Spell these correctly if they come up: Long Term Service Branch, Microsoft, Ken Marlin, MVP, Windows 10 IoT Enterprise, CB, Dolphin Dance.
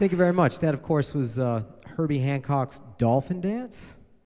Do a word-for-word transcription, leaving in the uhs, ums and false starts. Thank you very much. That, of course, was uh, Herbie Hancock's Dolphin Dance.